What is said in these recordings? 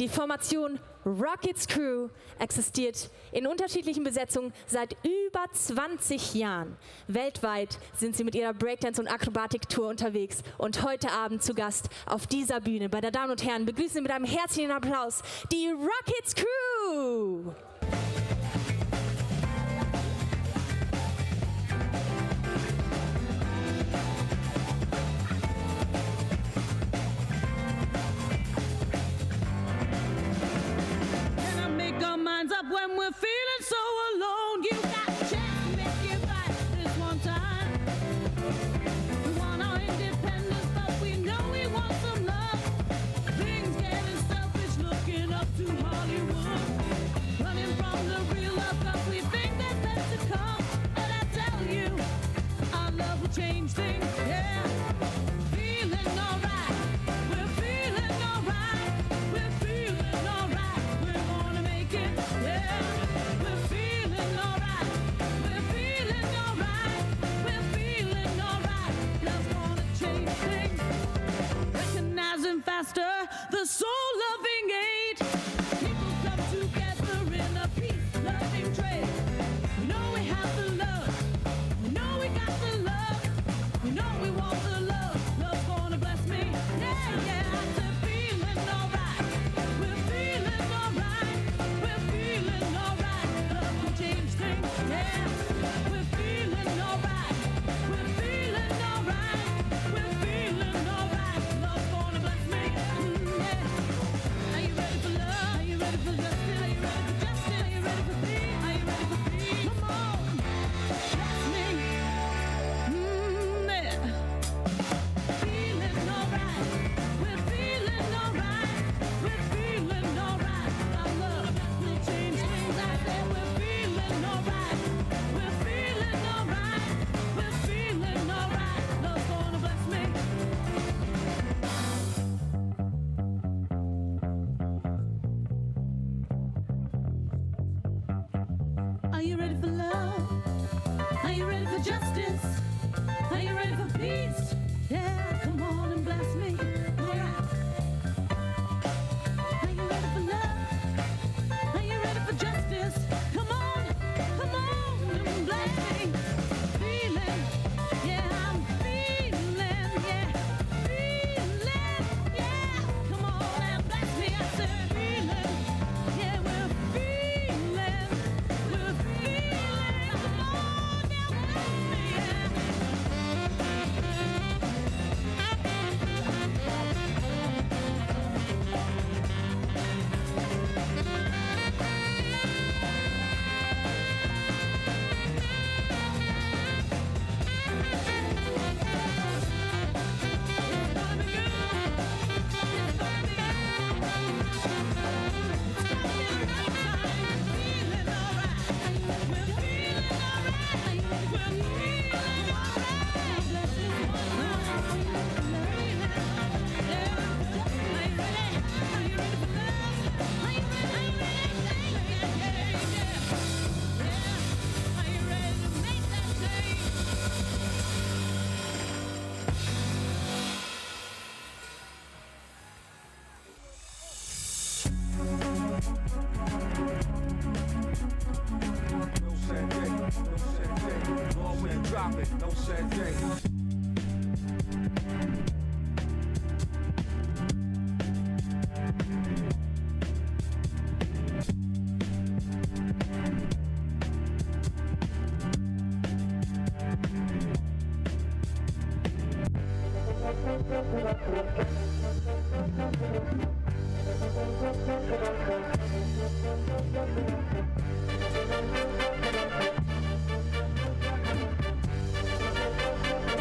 Die Formation Roc Kidz Crew existiert in unterschiedlichen Besetzungen seit über 20 Jahren. Weltweit sind sie mit ihrer Breakdance- und Akrobatik-Tour unterwegs und heute Abend zu Gast auf dieser Bühne. Meine Damen und Herren, begrüßen Sie mit einem herzlichen Applaus die Roc Kidz Crew! Up when we're feeling so alone, you got a chance if you fight this one time. We want our independence, but we know we want some love. Things getting selfish, looking up to Hollywood, running from the real love, cause we think that's best to come. But I tell you, our love will change things, yeah. Feeling alright, we're feeling alright, we're feeling alright, we're gonna make it. The soul-loving aid. People come together in a peace-loving trade. We know we have the love. We know we got the love. We know we want the love. Love's gonna bless me. Yeah, yeah. We're feeling alright. We're feeling alright. We're feeling alright. Love will change things. Yeah. We're feeling alright. We're feeling alright. We're feeling alright. Love's gonna bless me. Are you ready for love? Are you ready for justice? Are you ready for peace? Yeah, come on and bless me. Alright. Are you ready for love? Are you ready for justice? Come on and bless me. Feeling, yeah, I'm feeling, yeah. Feeling, yeah. Come on and bless me. I said feeling, yeah, we're feeling. No sad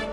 day.